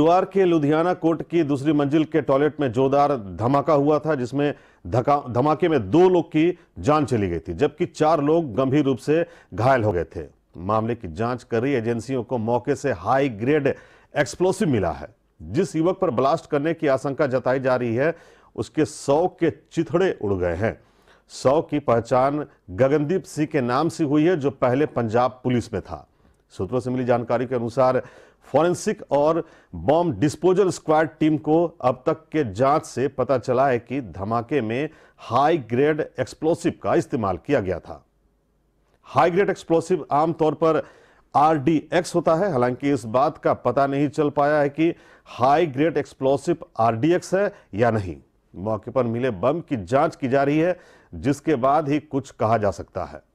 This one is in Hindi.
शुक्रवार के लुधियाना कोर्ट की दूसरी मंजिल के टॉयलेट में जोरदार धमाका हुआ था, जिसमें धमाके में 2 लोग की जान चली गई थी जबकि 4 लोग गंभीर रूप से घायल हो गए थे। मामले की जांच कर रही एजेंसियों को मौके से हाई ग्रेड एक्सप्लोसिव मिला है। जिस युवक पर ब्लास्ट करने की आशंका जताई जा रही है, उसके 100 के चिथड़े उड़ गए हैं। 100 की पहचान गगनदीप सिंह के नाम से हुई है, जो पहले पंजाब पुलिस में था। सूत्रों से मिली जानकारी के अनुसार फॉरेंसिक और बॉम्ब डिस्पोजल स्क्वाड टीम को अब तक के जांच से पता चला है कि धमाके में हाई ग्रेड एक्सप्लोसिव का इस्तेमाल किया गया था। हाई ग्रेड एक्सप्लोसिव आमतौर पर आरडीएक्स होता है। हालांकि इस बात का पता नहीं चल पाया है कि हाई ग्रेड एक्सप्लोसिव आरडीएक्स है या नहीं। मौके पर मिले बम की जांच की जा रही है, जिसके बाद ही कुछ कहा जा सकता है।